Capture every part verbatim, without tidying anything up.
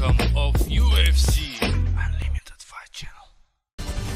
welcome of U F C Unlimited Fight Channel.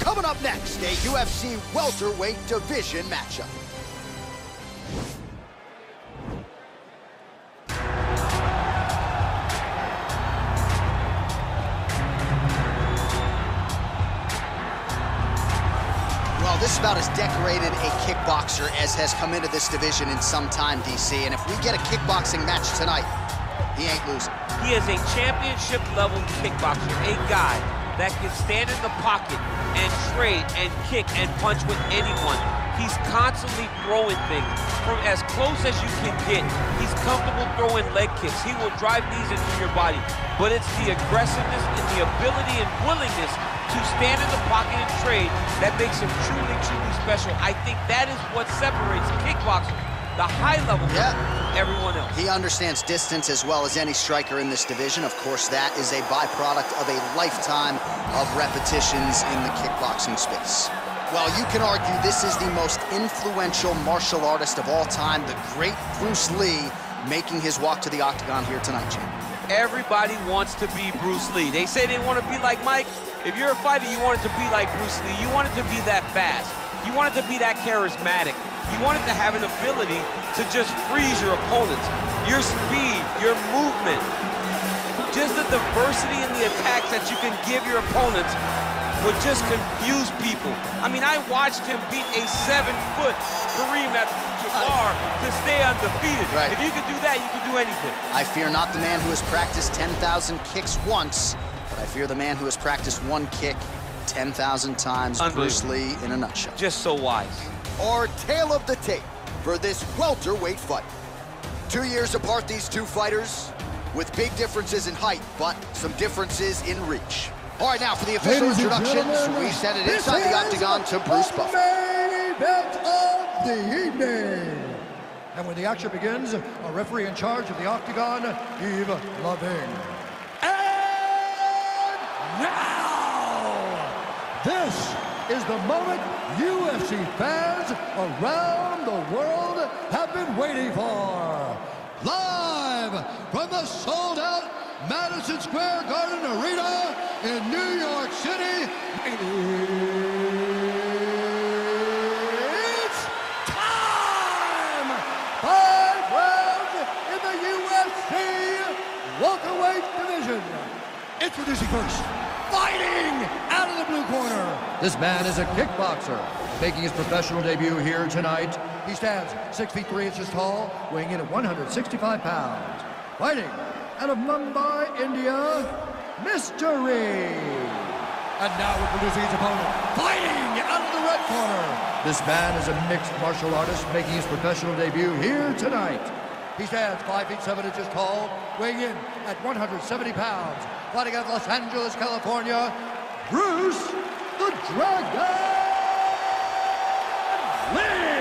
Coming up next, a U F C welterweight division matchup. Well, this is about as decorated a kickboxer as has come into this division in some time, D C. And if we get a kickboxing match tonight, he ain't losing. He is a championship-level kickboxer, a guy that can stand in the pocket and trade and kick and punch with anyone. He's constantly throwing things. From as close as you can get, he's comfortable throwing leg kicks. He will drive these into your body, but it's the aggressiveness and the ability and willingness to stand in the pocket and trade that makes him truly, truly special. I think that is what separates kickboxers, the high level, yeah, from everyone else. He understands distance as well as any striker in this division. Of course, that is a byproduct of a lifetime of repetitions in the kickboxing space. Well, you can argue this is the most influential martial artist of all time, the great Bruce Lee, making his walk to the octagon here tonight, Jim. Everybody wants to be Bruce Lee. They say they want to be like Mike. If you're a fighter, you want it to be like Bruce Lee. You want it to be that fast. You want it to be that charismatic. You wanted to have an ability to just freeze your opponents. Your speed, your movement, just the diversity in the attacks that you can give your opponents would just confuse people. I mean, I watched him beat a seven-foot Kareem Abdul-Jabbar to stay undefeated. Right. If you could do that, you could do anything. I fear not the man who has practiced ten thousand kicks once, but I fear the man who has practiced one kick ten thousand times. Bruce Lee in a nutshell. Just so wise. Our tale of the tape for this welterweight fight. Two years apart, these two fighters, with big differences in height, but some differences in reach. All right, now for the official Ladies introductions, we send it inside the octagon to Bruce Buffer. Main event of the evening. And when the action begins, a referee in charge of the octagon, Eve Loving. And now, this is the moment U F C fans around the world have been waiting for. Live from the sold-out Madison Square Garden Arena in New York City, it's time! Five rounds in the U F C welterweight division. Introducing first, fighting out of the blue corner. This man is a kickboxer, making his professional debut here tonight. He stands six feet three inches tall, weighing in at one hundred sixty-five pounds. Fighting out of Mumbai, India, Mystery. And now we're producing his opponent, fighting out of the red corner. This man is a mixed martial artist, making his professional debut here tonight. He stands five feet seven inches tall, weighing in at one hundred seventy pounds. Fighting out of Los Angeles, California, Bruce the Dragon Lee.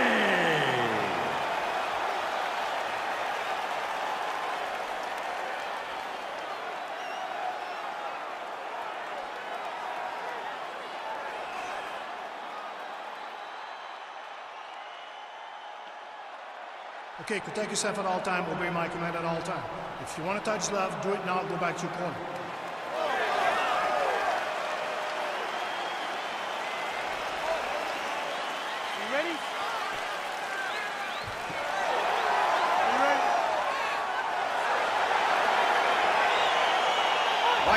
Okay, protect yourself at all time, obey my command at all time. If you want to touch left, do it now, go back to your corner.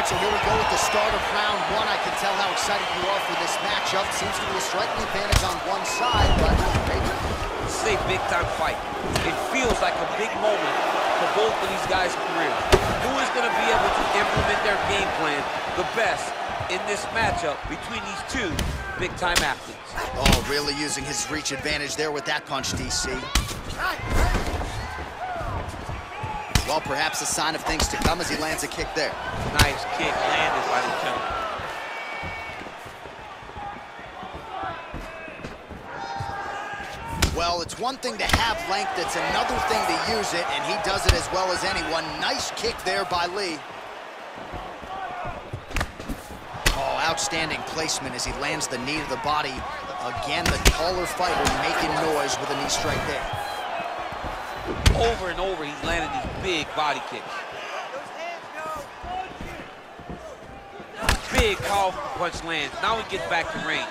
So here we go with the start of round one. I can tell how excited you are for this matchup. Seems to be a striking advantage on one side, but maybe. This is a big-time fight. It feels like a big moment for both of these guys' careers. Who is going to be able to implement their game plan the best in this matchup between these two big-time athletes? Oh, really using his reach advantage there with that punch, D C. Well, perhaps a sign of things to come as he lands a kick there. Nice kick landed by the jump. Well, it's one thing to have length, it's another thing to use it, and he does it as well as anyone. Nice kick there by Lee. Oh, outstanding placement as he lands the knee to the body. Again, the taller fighter making noise with a knee strike there. Over and over, he's landed these big body kicks. Those hands go. big powerful punch lands. Now he gets back to range.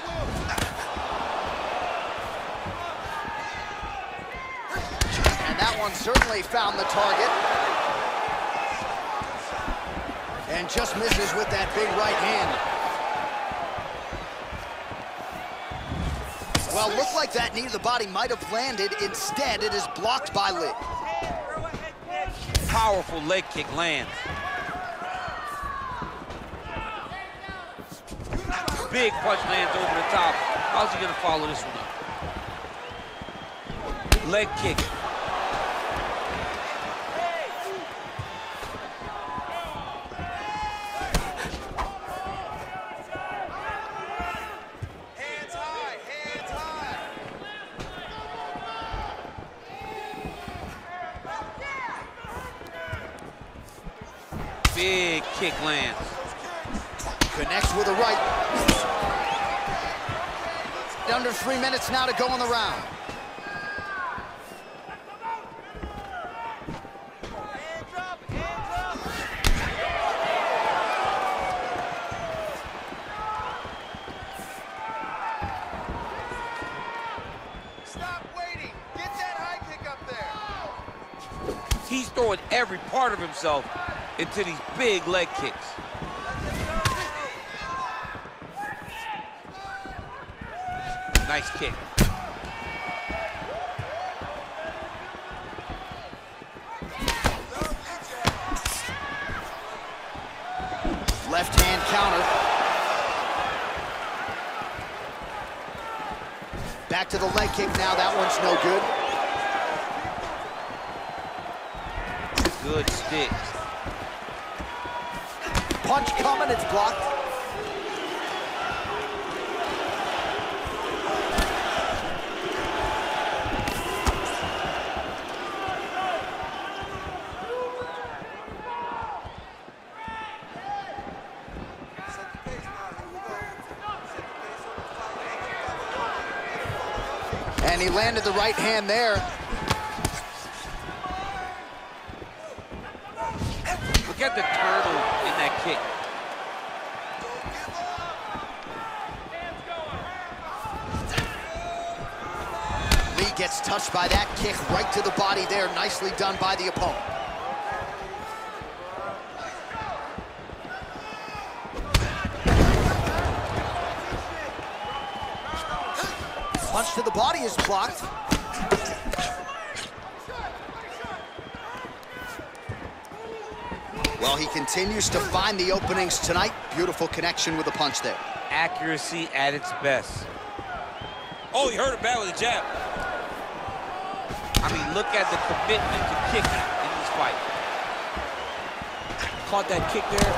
And that one certainly found the target. And just misses with that big right hand. Well, looked like that knee to the body might have landed. Instead, it is blocked by Lee. Powerful leg kick lands. Big punch lands over the top. How's he gonna follow this one up? Leg kick. Big kick lands. Connects with a right. Under three minutes now to go in the round. Hands up, hands up. Stop waiting. Get that high kick up there. He's throwing every part of himself into these big leg kicks. Nice kick. Left hand counter. Back to the leg kick now. That one's no good. Good stick. Punch coming, it's blocked. And he landed the right hand there. Look at the turtle in that kick. Lee gets touched by that kick right to the body there. Nicely done by the opponent. Punch to the body is blocked. Well, he continues to find the openings tonight. Beautiful connection with the punch there. Accuracy at its best. Oh, he hurt it bad with a jab. I mean, look at the commitment to kicking in this fight. Caught that kick there.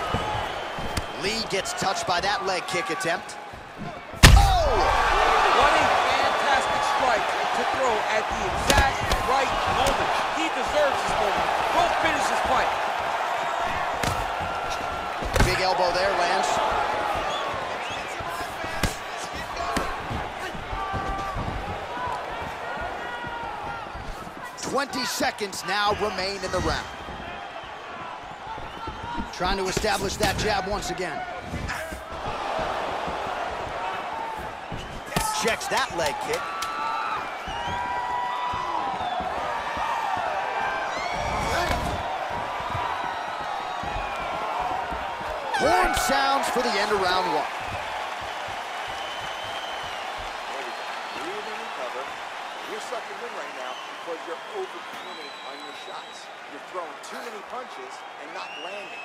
Lee gets touched by that leg kick attempt. Oh! What a fantastic strike to throw at the exact right moment. He deserves this moment. Go finish this fight. Big elbow there, Lance. twenty seconds now remain in the round. Trying to establish that jab once again. Checks that leg kick. Horn sounds for the end of round one. Breathe and recover. You're sucking in right now because you're overcommitting on your shots. You're throwing too many punches and not landing.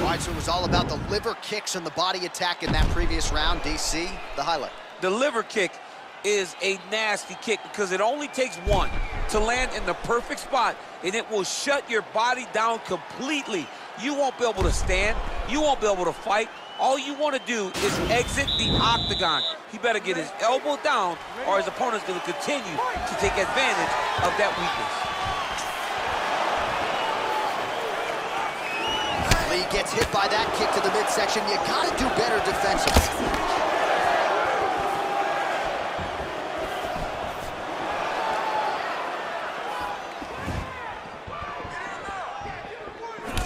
All right, so it was all about the liver kicks and the body attack in that previous round. D C, the highlight. The liver kick is a nasty kick because it only takes one to land in the perfect spot, and it will shut your body down completely. You won't be able to stand. You won't be able to fight. All you want to do is exit the octagon. He better get his elbow down, or his opponent's going to continue to take advantage of that weakness. Lee gets hit by that kick to the midsection. You got to do better defensively.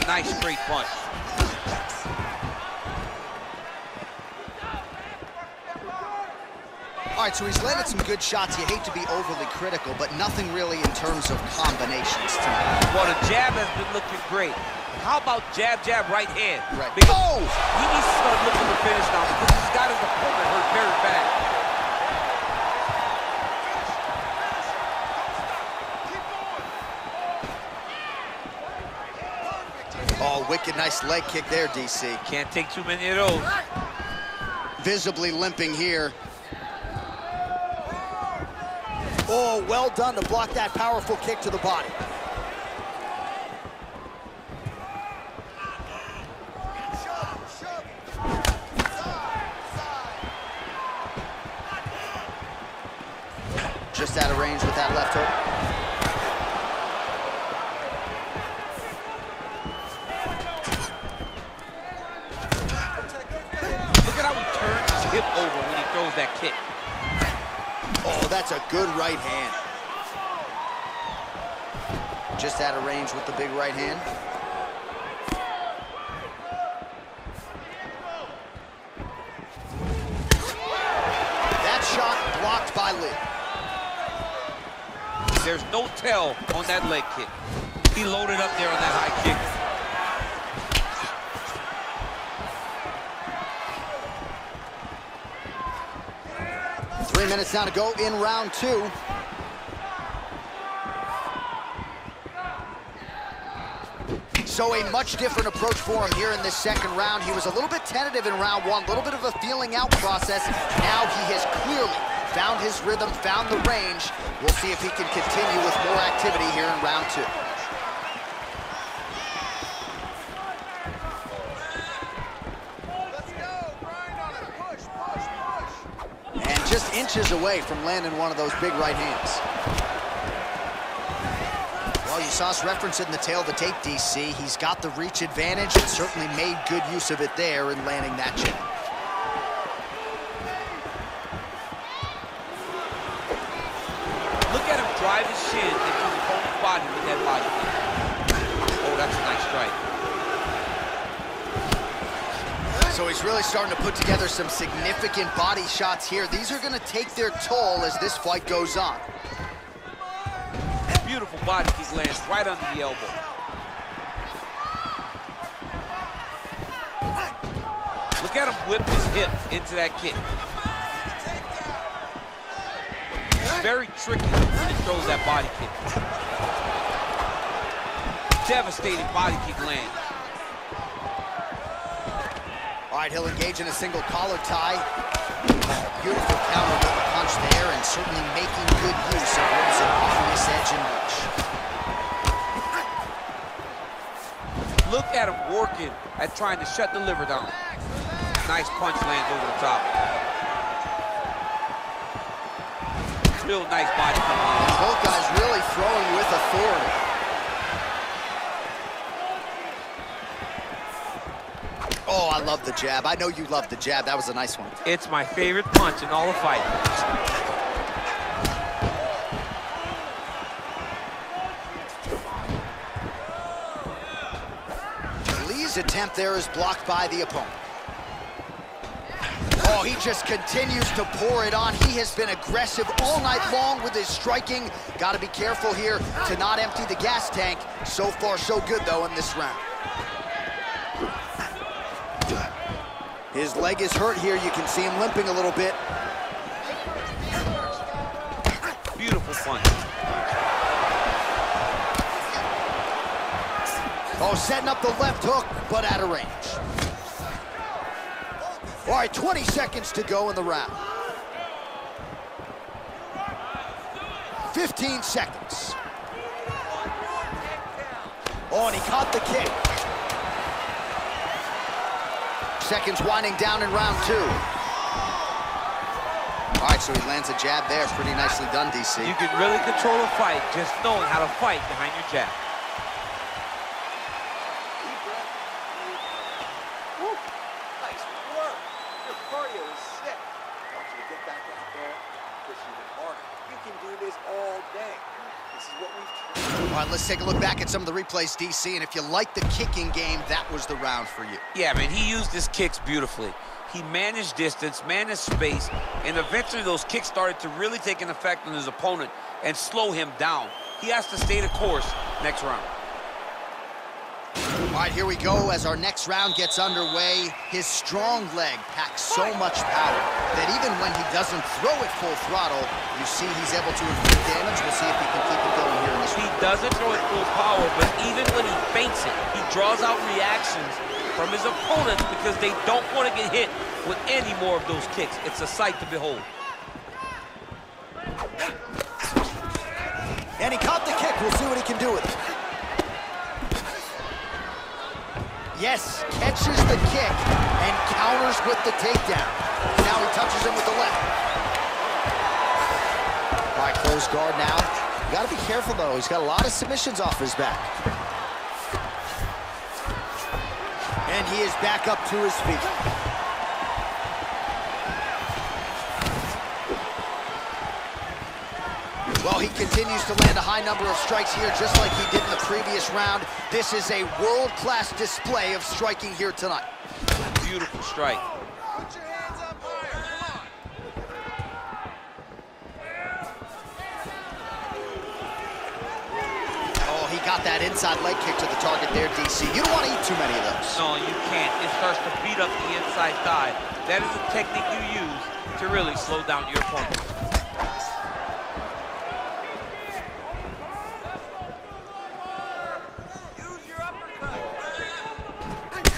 Nice straight punch. All right, so he's landed some good shots. You hate to be overly critical, but nothing really in terms of combinations tonight. Well, the jab has been looking great. How about jab, jab, right hand? Right. Because oh! He needs to start looking to finish now because he's got his opponent hurt very bad. Oh, wicked nice leg kick there, D C. Can't take too many of those. Visibly limping here. Oh, well done to block that powerful kick to the body. Just out of range with that left hook. Look at how he turns his hip over when he throws that kick. Oh, that's a good right hand. Just out of range with the big right hand. That shot blocked by Lee. There's no tell on that leg kick. He loaded up there on that high kick. Three minutes now to go in round two. So a much different approach for him here in this second round. He was a little bit tentative in round one, a little bit of a feeling out process. Now he has clearly found his rhythm, found the range. We'll see if he can continue with more activity here in round two. Just inches away from landing one of those big right hands. Well, you saw us reference it in the tail of the tape, D C. He's got the reach advantage and certainly made good use of it there in landing that jab. Look at him drive his shin into his opponent's body with that body. Oh, that's a nice strike. So he's really starting to put together some significant body shots here. These are going to take their toll as this fight goes on. That beautiful body kick lands right under the elbow. Look at him whip his hip into that kick. It's very tricky when he throws that body kick. Devastating body kick lands. All right, he'll engage in a single collar tie. Beautiful counter with the punch there, and certainly making good use of what is an obvious edge and reach. Look at him working at trying to shut the liver down. Nice punch lands over the top. Real nice body come on. And both guys really throwing with authority. Oh, I love the jab. I know you love the jab. That was a nice one. It's my favorite punch in all of fighting. Lee's attempt there is blocked by the opponent. Oh, he just continues to pour it on. He has been aggressive all night long with his striking. Got to be careful here to not empty the gas tank. So far, so good, though, in this round. His leg is hurt here. You can see him limping a little bit. Beautiful punch. Oh, setting up the left hook, but out of range. All right, twenty seconds to go in the round. fifteen seconds. Oh, and he caught the kick. Seconds winding down in round two. All right, so he lands a jab there. Pretty nicely done, D C. You can really control a fight just knowing how to fight behind your jab. Woo. Nice work. Your cardio is sick. I want you to get back out there, push you hard. You can do this all day. This is what we've trained. All right, let's take a look back at some of the replays, D C, and if you like the kicking game, that was the round for you. Yeah, I mean, he used his kicks beautifully. He managed distance, managed space, and eventually those kicks started to really take an effect on his opponent and slow him down. He has to stay the course next round. All right, here we go as our next round gets underway. His strong leg packs so much power that even when he doesn't throw it full throttle, you see he's able to inflict damage. We'll see if he can keep it going here in this round. He doesn't throw it full power, but even when he feints it, he draws out reactions from his opponents because they don't want to get hit with any more of those kicks. It's a sight to behold. And he caught the kick. We'll see what he can do with it. Yes, catches the kick and counters with the takedown. Now he touches him with the left. All right, close guard now. You gotta be careful though. He's got a lot of submissions off his back. And he is back up to his feet. Well, he continues to land a high number of strikes here, just like he did in the previous round. This is a world-class display of striking here tonight. Beautiful strike. Put your hands up higher, come on. Oh, he got that inside leg kick to the target there, D C. You don't want to eat too many of those. No, you can't. It starts to beat up the inside thigh. That is a technique you use to really slow down your opponent.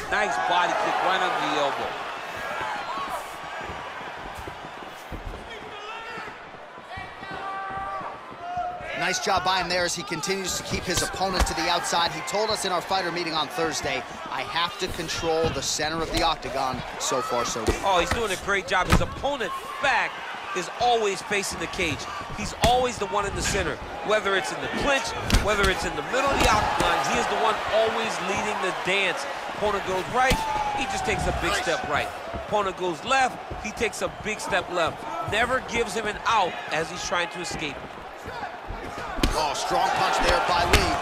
Nice body kick right under the elbow. Nice job by him there as he continues to keep his opponent to the outside. He told us in our fighter meeting on Thursday, I have to control the center of the octagon. So far, so good. Oh, he's doing a great job. His opponent's back is always facing the cage. He's always the one in the center. Whether it's in the clinch, whether it's in the middle of the octagon, he is the one always leading the dance. Opponent goes right, he just takes a big step right. Opponent goes left, he takes a big step left. Never gives him an out as he's trying to escape. Oh, strong punch there by Lee.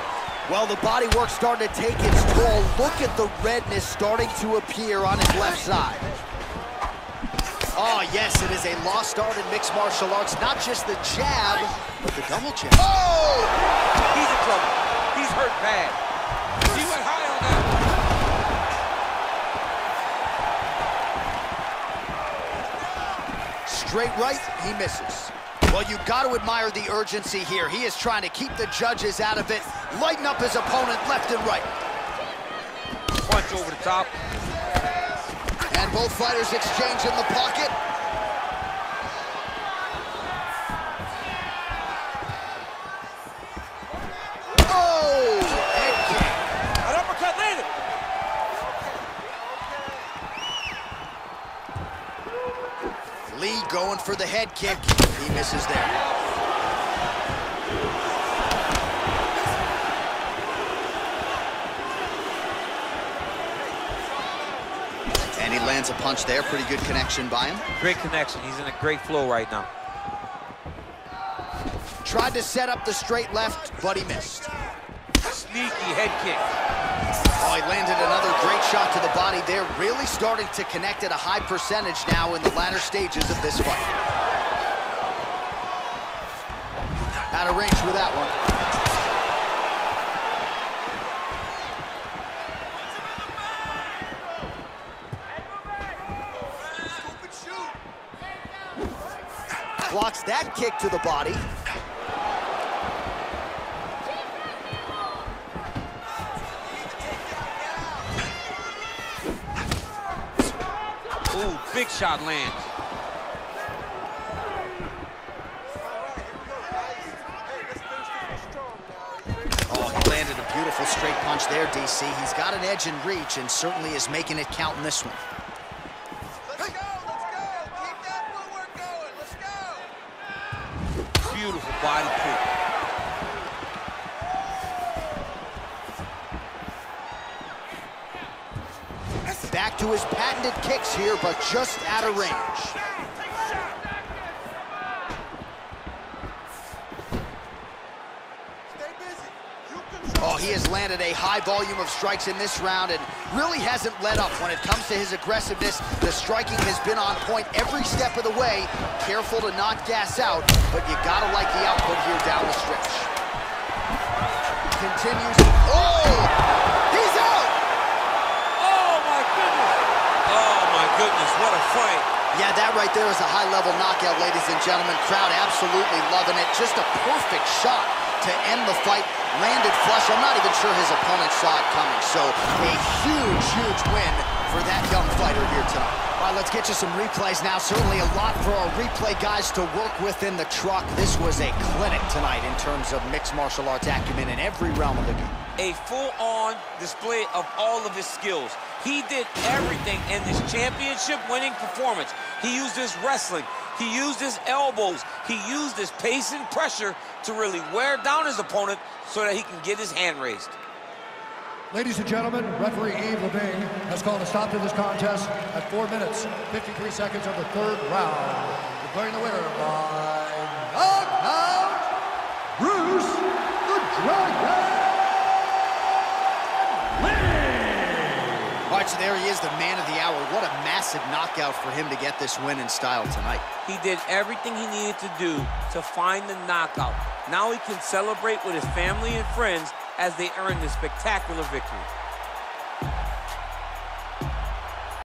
Well, the body work starting to take its toll. Look at the redness starting to appear on his left side. Oh, yes, it is a lost art in mixed martial arts. Not just the jab, but the double jab. Oh! He's in trouble. He's hurt bad. Straight right, he misses. Well, you've got to admire the urgency here. He is trying to keep the judges out of it, lighten up his opponent left and right. Punch over the top. And both fighters exchange in the pocket. Going for the head kick, he misses there. And he lands a punch there, pretty good connection by him. Great connection, he's in a great flow right now. Tried to set up the straight left, but he missed. Sneaky head kick. Oh, he landed another great shot to the body there, really starting to connect at a high percentage now in the latter stages of this fight. Out of range with that one. Blocks that kick to the body. Ooh, big shot lands. Oh, he landed a beautiful straight punch there, D C. He's got an edge in reach and certainly is making it count in this one. Let's go, let's go. Keep that footwork going. Let's go. Beautiful body kick. Back to his patented kicks here, but just out of range. Stay busy. He has landed a high volume of strikes in this round and really hasn't let up when it comes to his aggressiveness. The striking has been on point every step of the way. Careful to not gas out, but you gotta like the output here down the stretch. Continues. Oh! He's out! Oh, my goodness! Oh, my goodness, what a fight. Yeah, that right there is a high-level knockout, ladies and gentlemen. Crowd absolutely loving it. Just a perfect shot to end the fight. Landed flush. I'm not even sure his opponent saw it coming. So a huge, huge win for that young fighter here tonight. All right, let's get you some replays now. Certainly a lot for our replay guys to work with in the truck. This was a clinic tonight in terms of mixed martial arts acumen in every realm of the game. A full-on display of all of his skills. He did everything in this championship-winning performance. He used his wrestling. He used his elbows. He used his pace and pressure to really wear down his opponent so that he can get his hand raised. Ladies and gentlemen, referee Eve Loving has called a stop to this contest at four minutes, fifty-three seconds of the third round. Declaring the winner by knockout, Bruce the Dragon. All right, so there he is, the man of the hour. What a massive knockout for him to get this win in style tonight. He did everything he needed to do to find the knockout. Now he can celebrate with his family and friends as they earn this spectacular victory.